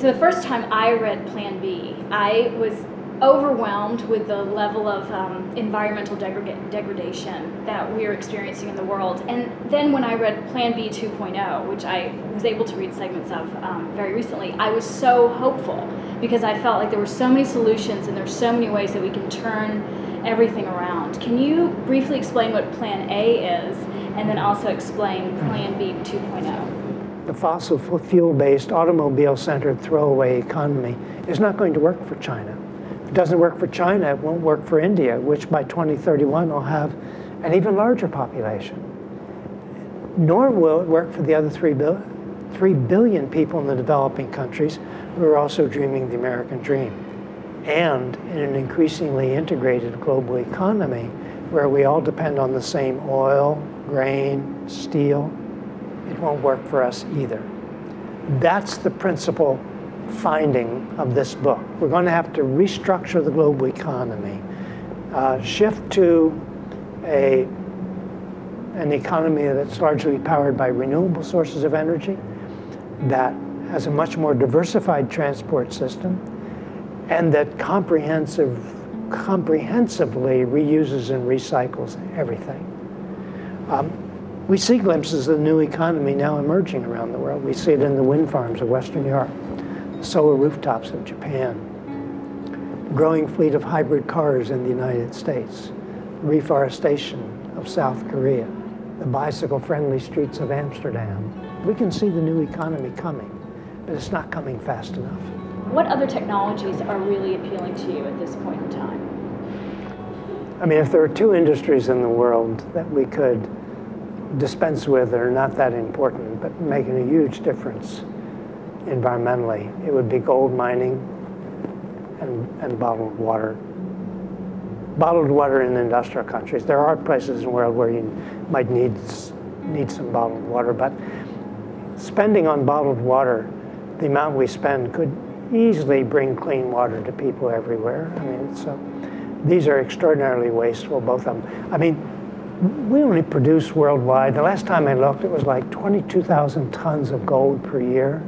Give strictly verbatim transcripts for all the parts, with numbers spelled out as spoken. So the first time I read Plan B, I was overwhelmed with the level of um, environmental degra degradation that we are experiencing in the world. And then when I read Plan B two point oh, which I was able to read segments of um, very recently, I was so hopeful because I felt like there were so many solutions and there's so many ways that we can turn everything around. Can you briefly explain what Plan A is and then also explain Plan B two point oh? The fossil fuel-based, automobile-centered throwaway economy is not going to work for China. If it doesn't work for China, it won't work for India, which by twenty thirty-one will have an even larger population. Nor will it work for the other three, bil three billion people in the developing countries who are also dreaming the American dream. And in an increasingly integrated global economy where we all depend on the same oil, grain, steel, it won't work for us either. That's the principal finding of this book. We're going to have to restructure the global economy, uh, shift to a, an economy that's largely powered by renewable sources of energy, that has a much more diversified transport system, and that comprehensive, comprehensively reuses and recycles everything. Um, We see glimpses of the new economy now emerging around the world. We see it in the wind farms of Western Europe, the solar rooftops of Japan, the growing fleet of hybrid cars in the United States, the reforestation of South Korea, the bicycle-friendly streets of Amsterdam. We can see the new economy coming, but it's not coming fast enough. What other technologies are really appealing to you at this point in time? I mean, if there are two industries in the world that we could dispense with that are not that important, but making a huge difference environmentally, it would be gold mining and, and bottled water. Bottled water in industrial countries. There are places in the world where you might need, need some bottled water, but spending on bottled water, the amount we spend could easily bring clean water to people everywhere. I mean, so these are extraordinarily wasteful, both of them. I mean, we only produce worldwide, the last time I looked, it was like twenty-two thousand tons of gold per year,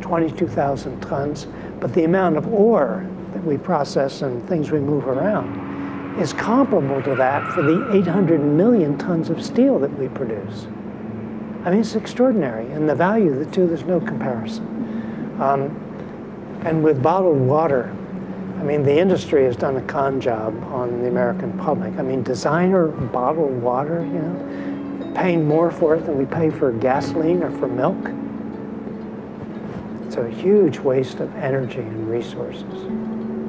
twenty-two thousand tons. But the amount of ore that we process and things we move around is comparable to that for the eight hundred million tons of steel that we produce. I mean, it's extraordinary. And the value of the two, there's no comparison. Um, and with bottled water, I mean, the industry has done a con job on the American public. I mean, designer bottled water, you know, paying more for it than we pay for gasoline or for milk. It's a huge waste of energy and resources.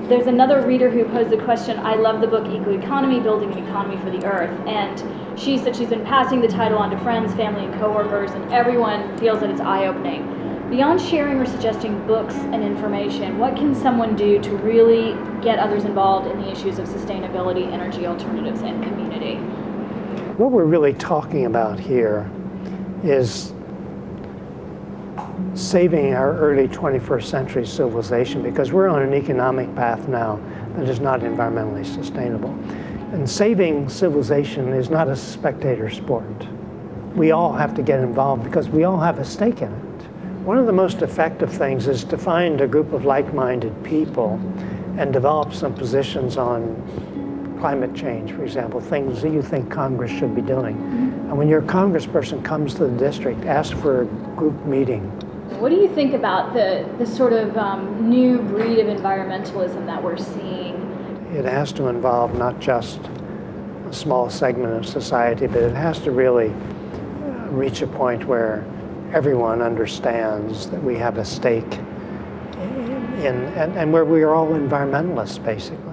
There's another reader who posed the question, I love the book Eco Economy, Building an Economy for the Earth. And she said she's been passing the title on to friends, family, and coworkers, and everyone feels that it's eye-opening. Beyond sharing or suggesting books and information, what can someone do to really get others involved in the issues of sustainability, energy alternatives, and community? What we're really talking about here is saving our early twenty-first century civilization, because we're on an economic path now that is not environmentally sustainable. And saving civilization is not a spectator sport. We all have to get involved because we all have a stake in it. One of the most effective things is to find a group of like-minded people and develop some positions on climate change, for example, things that you think Congress should be doing. And when your congressperson comes to the district, ask for a group meeting. What do you think about the, the sort of um, new breed of environmentalism that we're seeing? It has to involve not just a small segment of society, but it has to really reach a point where everyone understands that we have a stake in, and, and where we are all environmentalists, basically.